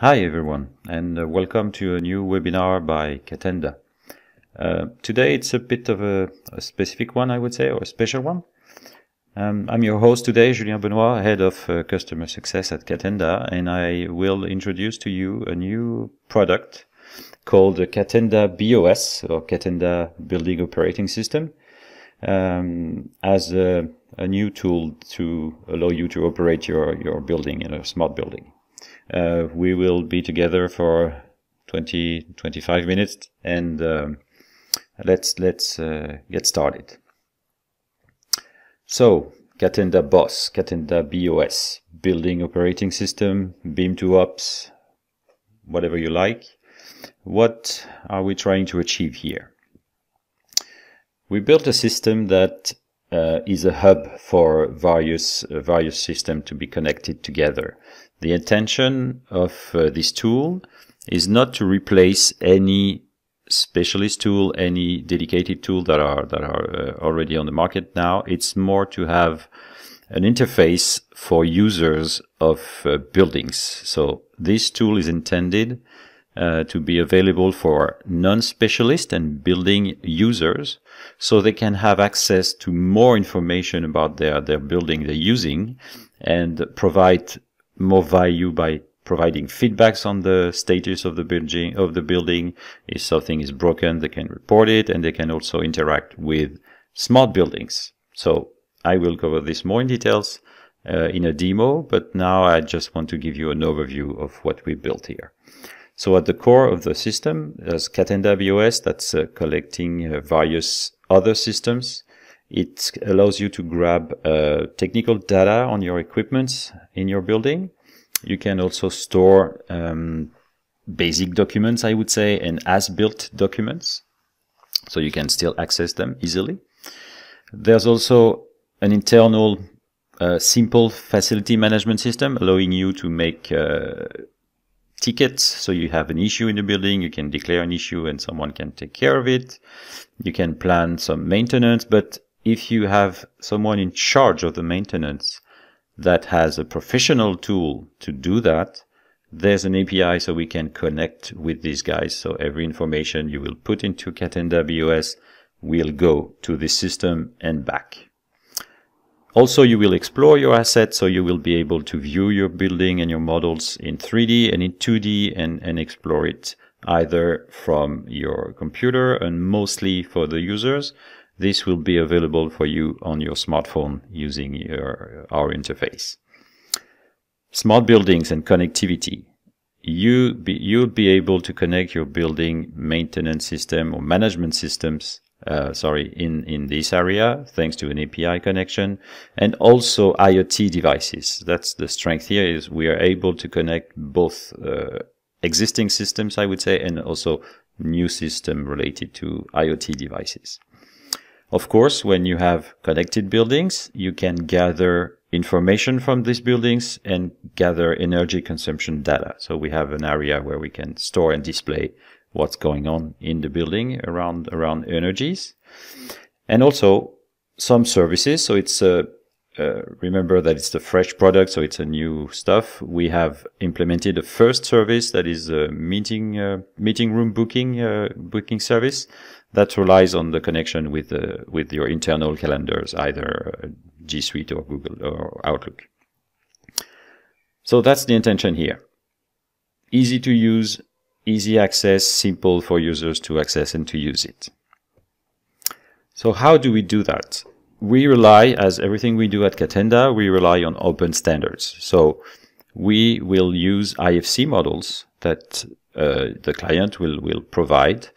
Hi everyone, and welcome to a new webinar by Catenda. Today it's a bit of a specific one, I would say, or a special one. I'm your host today, Julien Benoit, head of customer success at Catenda, and I will introduce to you a new product called Catenda BOS, or Catenda Building Operating System, as a new tool to allow you to operate your building, smart building. We will be together for 20-25 minutes, and let's get started. So, Catenda BOS, Catenda BOS, Building Operating System, Beam to Ops, whatever you like. What are we trying to achieve here? We built a system that is a hub for various systems to be connected together. The intention of this tool is not to replace any specialist tool, any dedicated tool that are already on the market now. It's more to have an interface for users of buildings. So this tool is intended to be available for non-specialist and building users, so they can have access to more information about their building they're using, and provide more value by providing feedbacks on the status of the building. If something is broken, they can report it, and they can also interact with smart buildings. So I will cover this more in details in a demo, but now I just want to give you an overview of what we built here. So at the core of the system, there's Catenda BOS, that's collecting various other systems. It allows you to grab technical data on your equipment in your building. You can also store basic documents, I would say, and as-built documents, so you can still access them easily. There's also an internal simple facility management system, allowing you to make tickets. So you have an issue in the building, you can declare an issue and someone can take care of it. You can plan some maintenance, but if you have someone in charge of the maintenance that has a professional tool to do that, there's an API so we can connect with these guys. So every information you will put into Catenda BOS will go to this system and back. Also, you will explore your assets, so you will be able to view your building and your models in 3D and in 2D, and explore it either from your computer, and mostly for the users, this will be available for you on your smartphone using our interface. Smart buildings and connectivity. You'll be able to connect your building maintenance system or management systems in this area, thanks to an API connection, and also IoT devices. That's the strength here, is we are able to connect both existing systems, I would say, and also new system related to IoT devices. Of course, when you have connected buildings, you can gather information from these buildings and gather energy consumption data. So we have an area where we can store and display what's going on in the building around energies, and also some services. So it's remember that it's the fresh product, so it's a new stuff. We have implemented the first service, that is a meeting room booking service that relies on the connection with your internal calendars, either G Suite or Google or Outlook. So that's the intention here. Easy to use, easy access, simple for users to access and to use it. So how do we do that? We rely, as everything we do at Catenda, we rely on open standards. So we will use IFC models that the client will provide.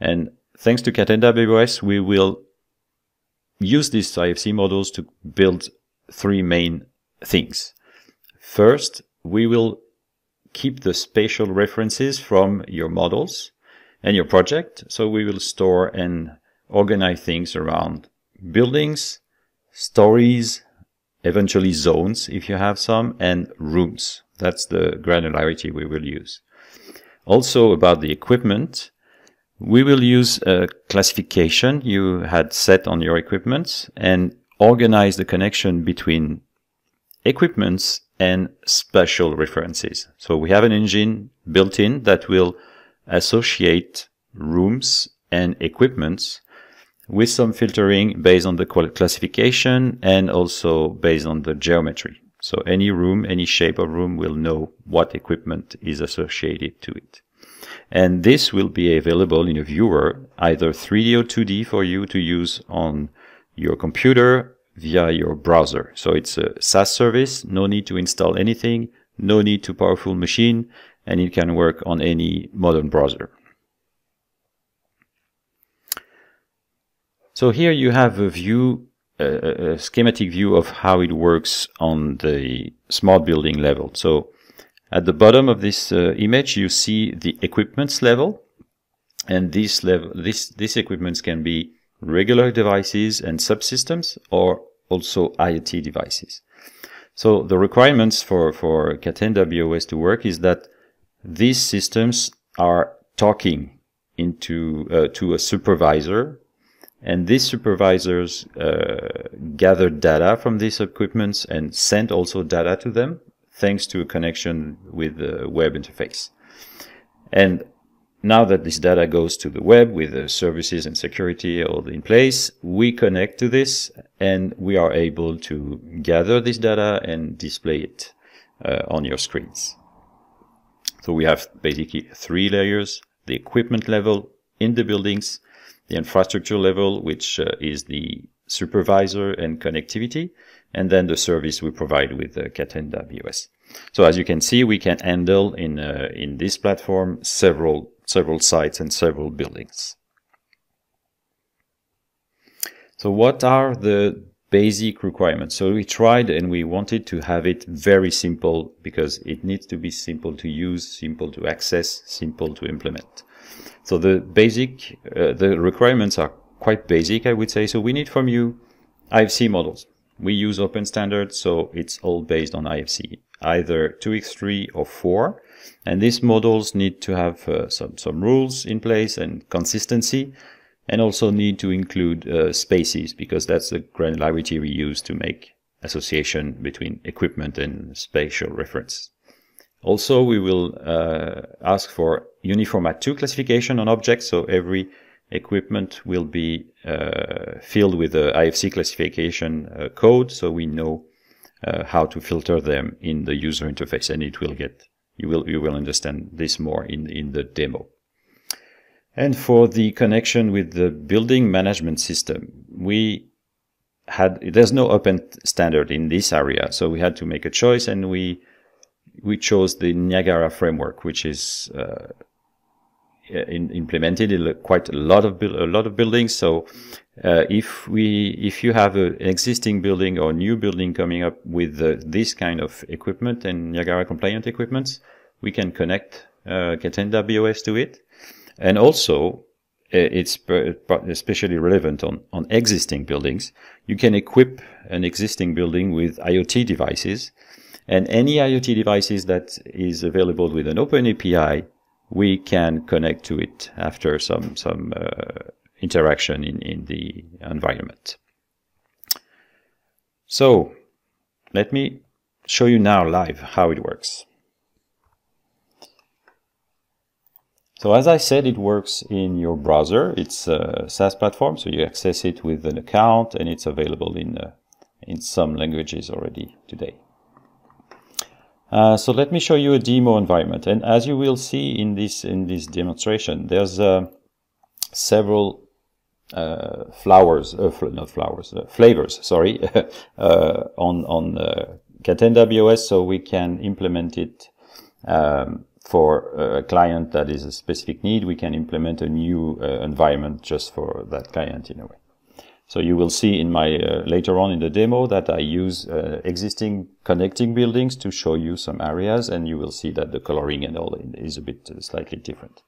And thanks to Catenda BOS, we will use these IFC models to build three main things. First, we will keep the spatial references from your models and your project. So we will store and organize things around buildings, stories, eventually zones if you have some, and rooms. That's the granularity we will use. Also, about the equipment, we will use a classification you had set on your equipment and organize the connection between equipments and spatial references. So we have an engine built in that will associate rooms and equipments with some filtering based on the classification and also based on the geometry. So any room, any shape of room will know what equipment is associated to it. And this will be available in a viewer, either 3D or 2D, for you to use on your computer via your browser. So it's a SaaS service, no need to install anything, no need to powerful machine, and it can work on any modern browser. So here you have a view, a schematic view of how it works on the smart building level. So at the bottom of this image, you see the equipments level, and this level, this equipments can be regular devices and subsystems, or also IoT devices. So the requirements for Catenda BOS to work is that these systems are talking into to a supervisor. And these supervisors gather data from these equipments and send also data to them, thanks to a connection with the web interface. And now that this data goes to the web with the services and security all in place, we connect to this and we are able to gather this data and display it on your screens. So we have basically three layers: the equipment level in the buildings, the infrastructure level, which is the supervisor and connectivity, and then the service we provide with Catenda BOS. So as you can see, we can handle in this platform several sites and several buildings. So what are the basic requirements? So we tried and we wanted to have it very simple, because it needs to be simple to use, simple to access, simple to implement. So the requirements are quite basic, I would say. So we need from you IFC models. We use open standards, so it's all based on IFC, either 2x3 or 4. And these models need to have some rules in place and consistency, and also need to include spaces, because that's the granularity we use to make association between equipment and spatial reference. Also, we will ask for Uniformat 2 classification on objects, so every equipment will be filled with the IFC classification code, so we know how to filter them in the user interface, and it will get, you will understand this more in the demo. And for the connection with the building management system, we had, there's no open standard in this area, so we had to make a choice, and we chose the Niagara framework, which is implemented in quite a lot of buildings. So if you have an existing building or new building coming up with this kind of equipment and Niagara compliant equipments, we can connect Catenda BOS to it. And also, it's especially relevant on existing buildings. You can equip an existing building with IoT devices. And any IoT devices that is available with an open API, we can connect to it after some interaction in the environment. So let me show you now live how it works. So as I said, it works in your browser. It's a SaaS platform, so you access it with an account, and it's available in some languages already today. So let me show you a demo environment, and as you will see in this demonstration, there's several flavors. Sorry, on Catenda BOS, so we can implement it for a client that is a specific need. We can implement a new environment just for that client in a way. So you will see in my later on in the demo that I use existing connecting buildings to show you some areas, and you will see that the coloring and all is a bit slightly different.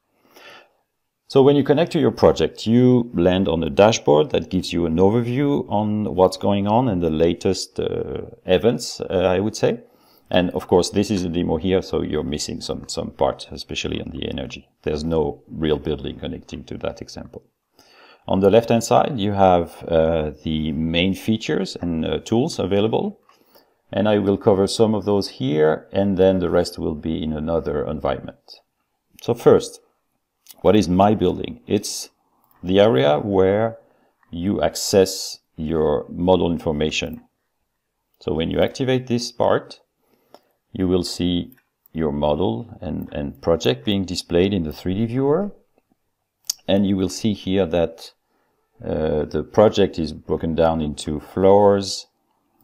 So when you connect to your project, you land on a dashboard that gives you an overview on what's going on and the latest events, I would say. And of course, this is a demo here, so you're missing some part, especially on the energy. There's no real building connecting to that example. On the left-hand side, you have the main features and tools available. and I will cover some of those here, and then the rest will be in another environment. So first, what is my building? It's the area where you access your model information. So when you activate this part, you will see your model and project being displayed in the 3D viewer. And you will see here that the project is broken down into floors,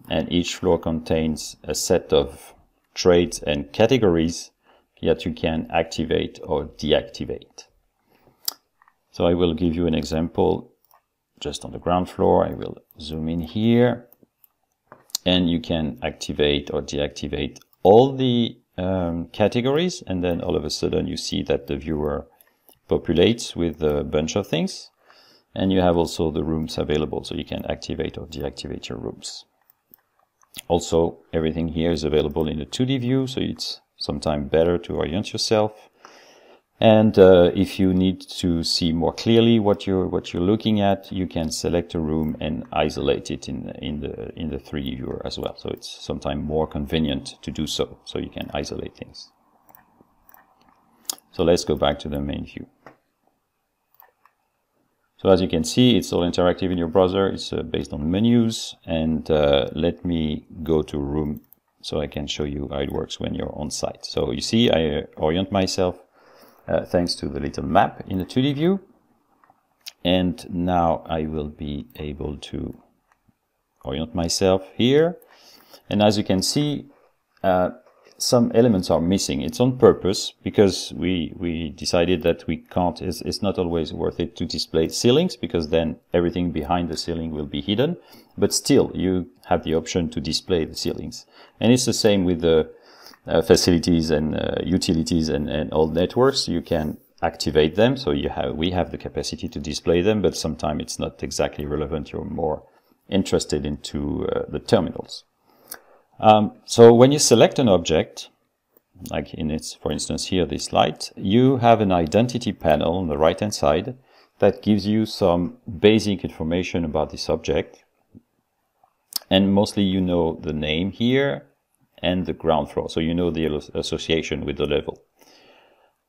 and each floor contains a set of traits and categories that you can activate or deactivate. So I will give you an example just on the ground floor. I will zoom in here, and you can activate or deactivate all the categories, and then all of a sudden you see that the viewer populates with a bunch of things, and you have also the rooms available, so you can activate or deactivate your rooms. Also, everything here is available in the 2D view, so it's sometimes better to orient yourself. And if you need to see more clearly what you're looking at, you can select a room and isolate it in the 3D viewer as well. So it's sometimes more convenient to do so, so you can isolate things. So let's go back to the main view. So as you can see, it's all interactive in your browser. It's based on menus, and let me go to room so I can show you how it works when you're on site. So you see, I orient myself thanks to the little map in the 2D view. And now I will be able to orient myself here. And as you can see, some elements are missing. It's on purpose, because we decided that we can't, it's not always worth it to display ceilings, because then everything behind the ceiling will be hidden. But still, you have the option to display the ceilings. And it's the same with the facilities and utilities and all networks. You can activate them, so we have the capacity to display them, but sometimes it's not exactly relevant. You're more interested into the terminals. So when you select an object, like in its, for instance here, this light, you have an identity panel on the right hand side that gives you some basic information about this object, and mostly you know the name here and the ground floor, so you know the association with the level.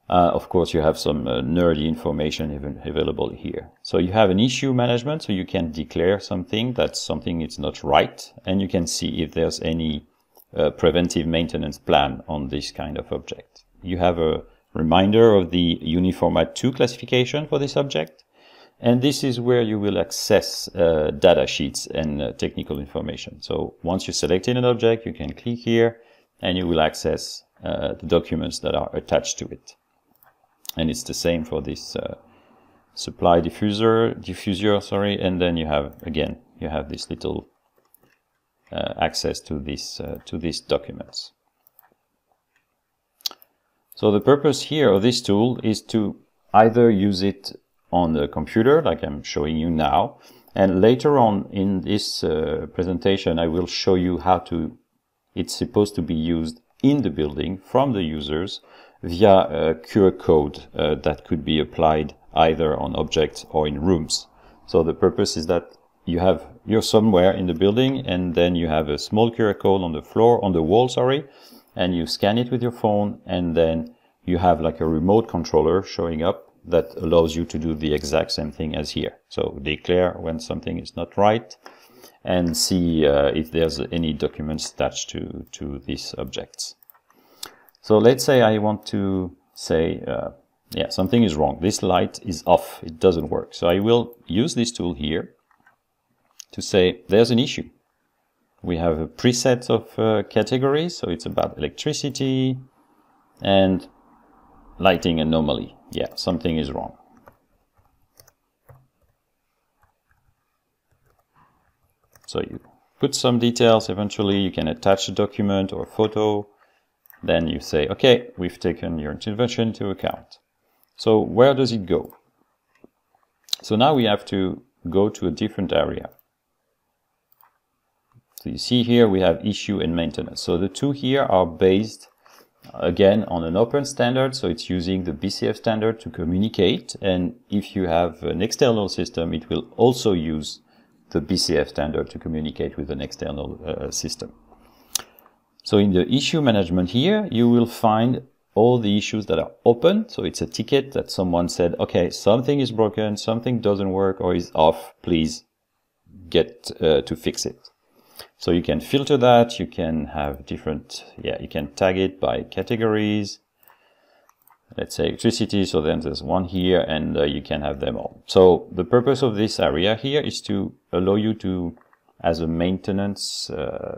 Of course, you have some nerdy information even available here. So you have an issue management, so you can declare something that something is not right, and you can see if there's any preventive maintenance plan on this kind of object. You have a reminder of the Uniformat 2 classification for this object, and this is where you will access data sheets and technical information. So once you selected an object, you can click here, and you will access the documents that are attached to it. And it's the same for this supply diffuser, sorry. And then you have, again, you have this little access to these documents. So the purpose here of this tool is to either use it on the computer, like I'm showing you now, and later on in this presentation, I will show you how to, it's supposed to be used in the building from the users, via a QR code that could be applied either on objects or in rooms. So the purpose is that you're somewhere in the building, and then you have a small QR code on the floor, on the wall, sorry, and you scan it with your phone, and then you have like a remote controller showing up that allows you to do the exact same thing as here. So declare when something is not right, and see if there's any documents attached to these objects. So let's say I want to say, yeah, something is wrong. This light is off. It doesn't work. So I will use this tool here to say there's an issue. We have a preset of categories. So it's about electricity and lighting anomaly. Yeah, something is wrong. So you put some details. Eventually, you can attach a document or a photo. Then you say, okay, we've taken your intervention into account. So where does it go? So now we have to go to a different area. So you see here we have issue and maintenance. So the two here are based again on an open standard. So it's using the BCF standard to communicate. And if you have an external system, it will also use the BCF standard to communicate with an external system. So in the issue management here, you will find all the issues that are open. So it's a ticket that someone said, okay, something is broken, something doesn't work or is off, please get to fix it. So you can filter that, you can have different, you can tag it by categories. Let's say electricity, so then there's one here and you can have them all. So the purpose of this area here is to allow you to, as a maintenance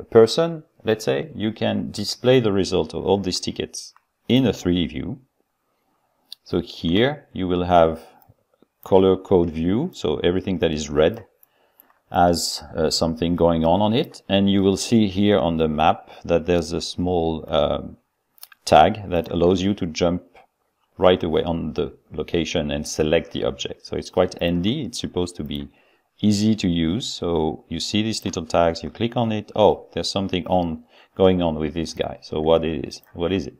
person, let's say, you can display the result of all these tickets in a 3D view. So here you will have color code view, so everything that is red has something going on it, and you will see here on the map that there's a small tag that allows you to jump right away on the location and select the object. So it's quite handy, it's supposed to be easy to use. So you see these little tags, you click on it, oh, there's something going on with this guy. So what is it?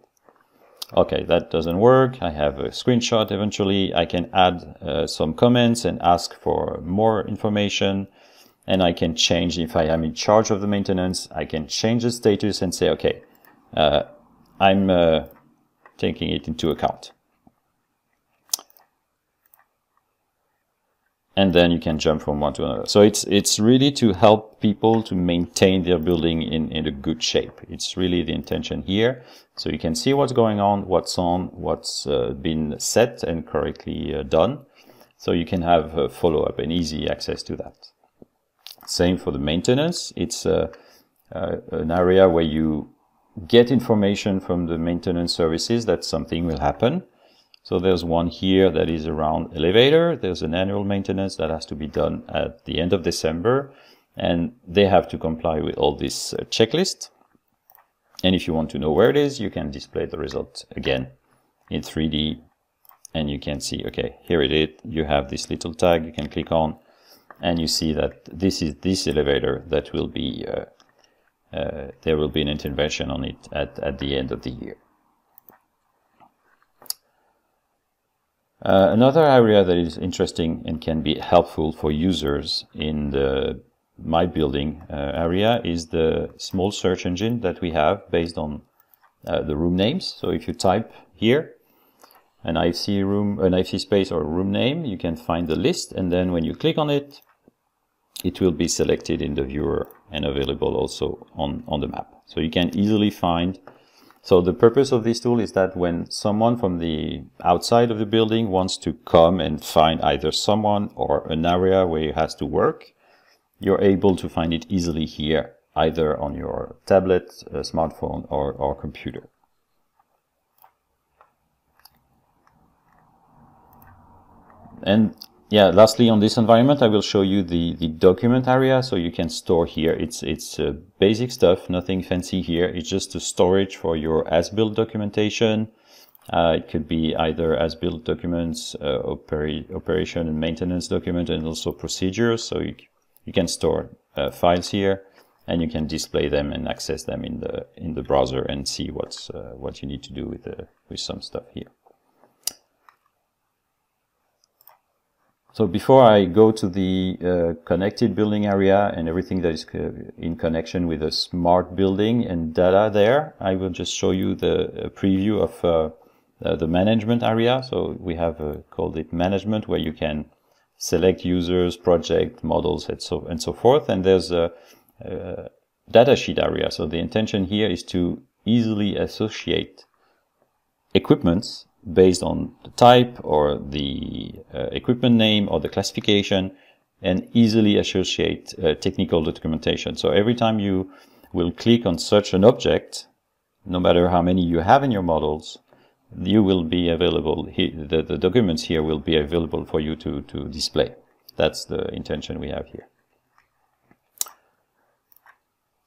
Okay, that doesn't work. I have a screenshot eventually. I can add some comments and ask for more information. And I can change, if I am in charge of the maintenance, I can change the status and say, okay, I'm taking it into account. And then you can jump from one to another. So it's really to help people to maintain their building in a good shape. It's really the intention here. So you can see what's going on, what's been set and correctly done. So you can have a follow-up and easy access to that. Same for the maintenance. It's an area where you get information from the maintenance services that something will happen. So there's one here that is around elevator. There's an annual maintenance that has to be done at the end of December, and they have to comply with all this checklist. And if you want to know where it is, you can display the result again in 3D, and you can see, okay, here it is. You have this little tag you can click on, and you see that this is this elevator that will be, there will be an intervention on it at the end of the year. Another area that is interesting and can be helpful for users in the My Building area is the small search engine that we have based on the room names. So if you type here an IFC room, an IFC space or room name, you can find the list, and then when you click on it, it will be selected in the viewer and available also on the map. So you can easily find. So the purpose of this tool is that when someone from the outside of the building wants to come and find either someone or an area where he has to work, you're able to find it easily here, either on your tablet, smartphone, or computer. And lastly, on this environment, I will show you the document area. So you can store here. It's basic stuff, nothing fancy here. It's just a storage for your as-built documentation. It could be either as-built documents, operation and maintenance document, and also procedures. So you can store files here, and you can display them and access them in the browser and see what you need to do with some stuff here. So before I go to the connected building area and everything that is in connection with a smart building and data there, I will just show you the preview of the management area. So we have called it management, where you can select users, project, models, and so forth. And there's a data sheet area. So the intention here is to easily associate equipments based on the type or the equipment name or the classification, and easily associate technical documentation. So every time you will click on such an object, no matter how many you have in your models, you will be available, the documents here will be available for you to display. That's the intention we have here.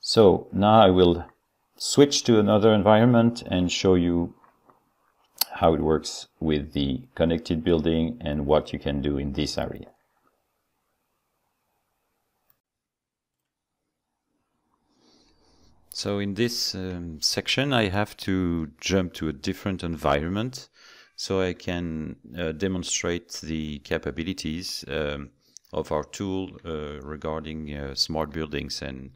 So now I will switch to another environment and show you how it works with the connected building and what you can do in this area. So in this section, I have to jump to a different environment so I can demonstrate the capabilities of our tool regarding smart buildings and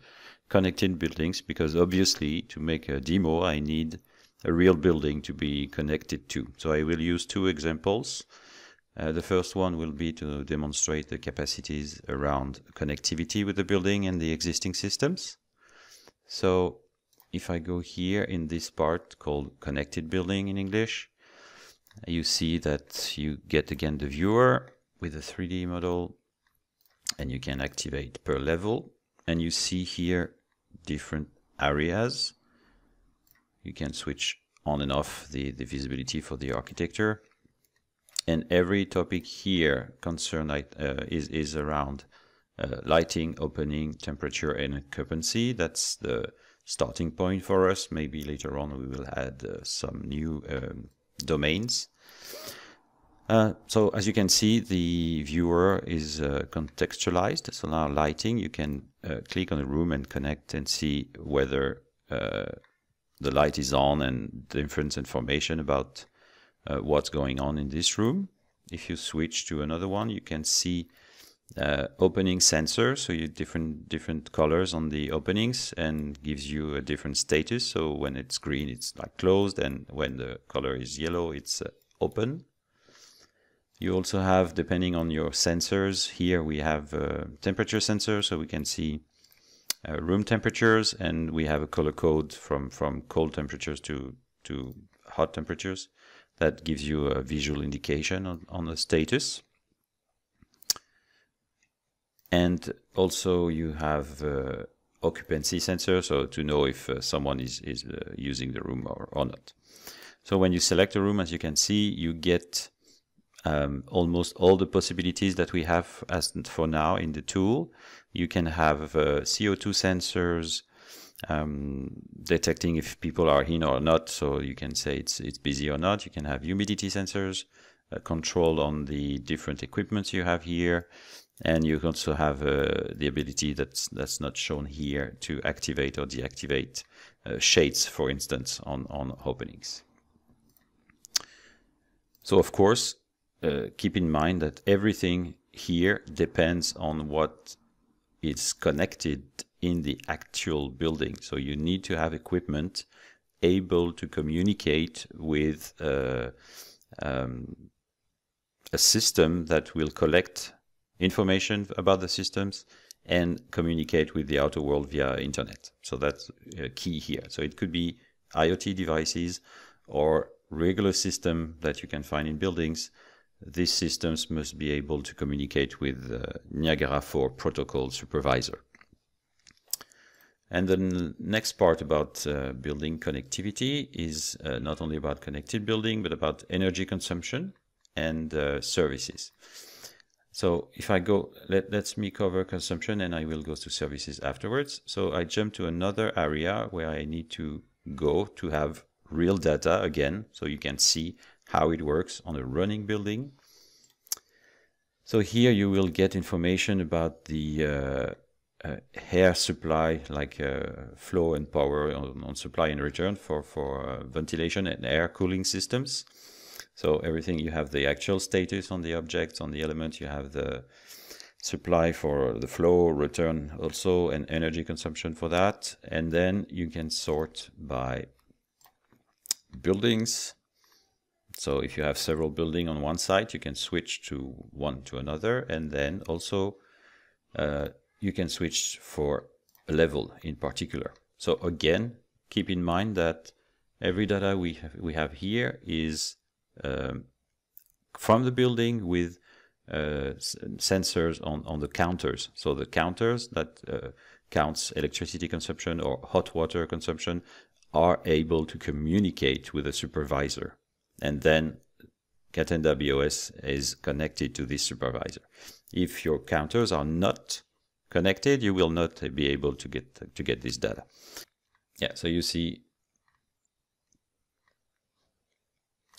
connected buildings, because obviously to make a demo, I need a real building to be connected to. So I will use two examples. The first one will be to demonstrate the capacities around connectivity with the building and the existing systems. So if I go here in this part called Connected Building in English, you see that you get again the viewer with a 3D model, and you can activate per level, and you see here different areas. You can switch on and off the visibility for the architecture. And every topic here concern is around lighting, opening, temperature, and occupancy. That's the starting point for us. Maybe later on we will add some new domains. So as you can see, the viewer is contextualized. So now lighting, you can click on a room and connect and see whether the light is on and different information about what's going on in this room. If you switch to another one, you can see opening sensor, so you different colors on the openings, and gives you a different status. So when it's green, it's like closed, and when the color is yellow, it's open. You also have, depending on your sensors, here we have a temperature sensor, so we can see room temperatures, and we have a color code from cold temperatures to hot temperatures. That gives you a visual indication on the status. And also you have occupancy sensor, so to know if someone is using the room or not. So when you select a room, as you can see, you get almost all the possibilities that we have as for now in the tool. You can have CO2 sensors, detecting if people are in or not, so you can say it's busy or not. You can have humidity sensors, control on the different equipments you have here, and you also have the ability that's not shown here to activate or deactivate shades, for instance, on openings. So of course, keep in mind that everything here depends on what is connected in the actual building. So you need to have equipment able to communicate with a system that will collect information about the systems and communicate with the outer world via internet. So that's key here. So it could be IoT devices or regular system that you can find in buildings. These systems must be able to communicate with Niagara 4 protocol supervisor. And the next part about building connectivity is not only about connected building, but about energy consumption and services. So if I go, let me cover consumption, and I will go to services afterwards. So I jump to another area where I need to go to have real data again, so you can see how it works on a running building. So here you will get information about the air supply, like flow and power on supply and return for ventilation and air cooling systems. So everything, you have the actual status on the objects, on the element, you have the supply for the flow, return also, and energy consumption for that. And then you can sort by buildings. So if you have several buildings on one site, you can switch to one to another, and then also you can switch for a level in particular. So again, keep in mind that every data we have here is from the building with sensors on the counters. So the counters that counts electricity consumption or hot water consumption are able to communicate with a supervisor. And then Catenda BOS is connected to this supervisor. If your counters are not connected, you will not be able to get this data. Yeah, so you see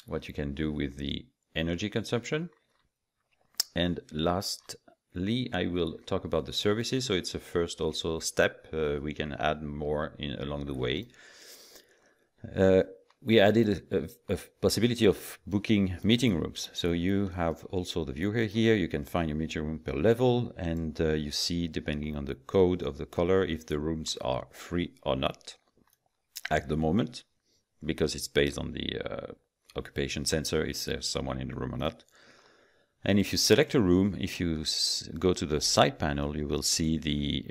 what you can do with the energy consumption. And lastly, I will talk about the services. So it's a first also step. We can add more along the way. we added a possibility of booking meeting rooms. So you have also the viewer here. You can find your meeting room per level, and you see, depending on the code of the color, if the rooms are free or not at the moment, because it's based on the occupation sensor, is there someone in the room or not. And if you select a room, if you go to the side panel, you will see the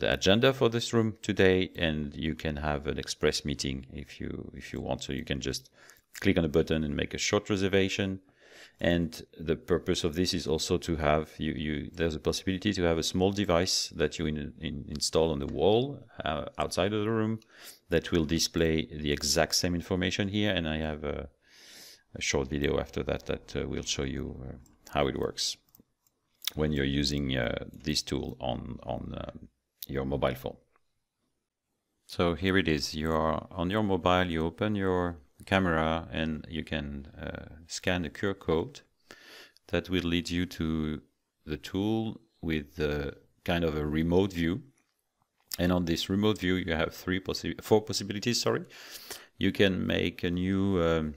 agenda for this room today, and you can have an express meeting if you want. So you can just click on a button and make a short reservation. And the purpose of this is also to have there's a possibility to have a small device that you install on the wall outside of the room that will display the exact same information here. And I have a short video after that will show you how it works when you're using this tool on your mobile phone. So here it is. You are on your mobile, you open your camera, and you can scan the QR code that will lead you to the tool with kind of a remote view. And on this remote view, you have four possibilities. Sorry, you can make a new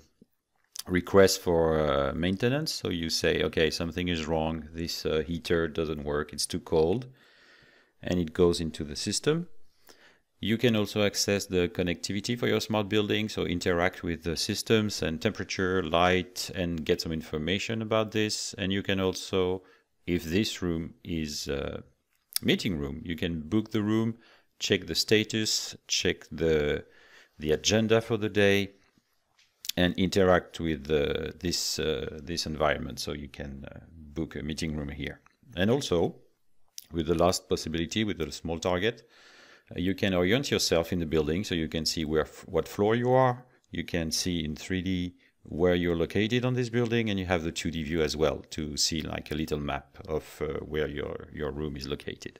request for maintenance. So you say, okay, something is wrong, this heater doesn't work, it's too cold, and it goes into the system. You can also access the connectivity for your smart building, so interact with the systems and temperature, light, and get some information about this. And you can also, if this room is a meeting room, you can book the room, check the status, check the agenda for the day, and interact with this environment. So you can book a meeting room here. And also, with the last possibility, with the small target, you can orient yourself in the building, so you can see what floor you are. You can see in 3D where you're located on this building, and you have the 2D view as well to see like a little map of where your room is located.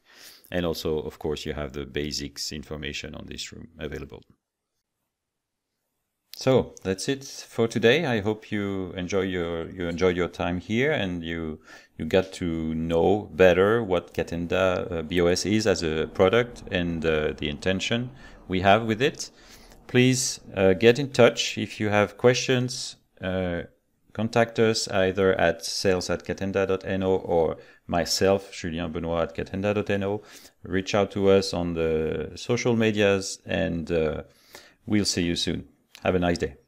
And also, of course, you have the basics information on this room available. So that's it for today. I hope you enjoyed your time here, and you got to know better what Catenda BOS is as a product and the intention we have with it. Please get in touch if you have questions. Contact us either at sales@catenda.no or myself, Julien Benoit, at catenda.no. Reach out to us on the social medias, and we'll see you soon. Have a nice day.